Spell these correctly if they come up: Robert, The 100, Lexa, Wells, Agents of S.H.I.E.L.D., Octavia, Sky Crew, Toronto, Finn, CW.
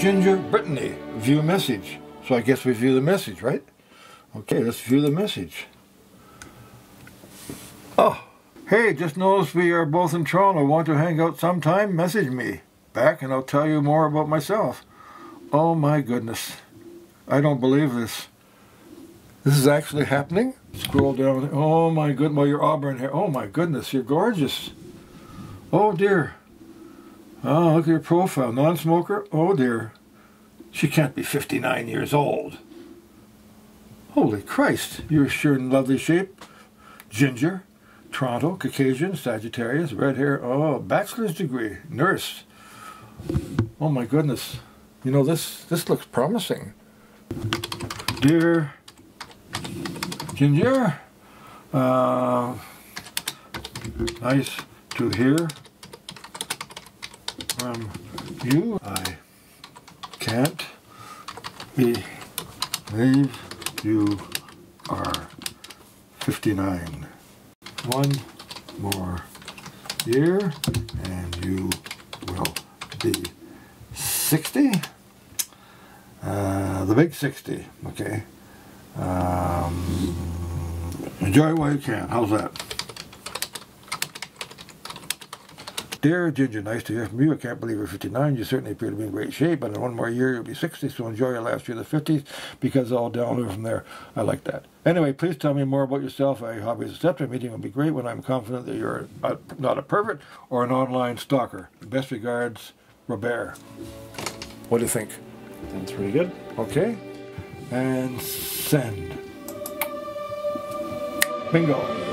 Ginger Brittany, view message. So I guess we view the message, right? Okay, let's view the message. Oh, hey, just noticed we are both in Toronto. Want to hang out sometime? Message me back and I'll tell you more about myself. Oh my goodness. I don't believe this. This is actually happening? Scroll down. Oh my goodness. Well, your auburn hair. Oh my goodness, you're gorgeous. Oh dear. Oh, look at your profile. Non-smoker? Oh dear. She can't be 59 years old. Holy Christ. You're sure in lovely shape. Ginger, Toronto, Caucasian, Sagittarius, red hair. Oh, bachelor's degree, nurse. Oh my goodness. You know, this looks promising. Dear Ginger, nice to hear from you. I can't believe you are 59. One more year and you will be 60. The big 60, okay. Enjoy while you can. How's that? Dear Ginger, nice to hear from you. I can't believe you're 59. You certainly appear to be in great shape, but in one more year you'll be 60, so enjoy your last year of the 50s, because I'll download from there. I like that. Anyway, please tell me more about yourself. A hobbies, etc. Meeting will be great when I'm confident that you're not a pervert or an online stalker. Best regards, Robert. What do you think? Sounds pretty good. Okay. And send. Bingo.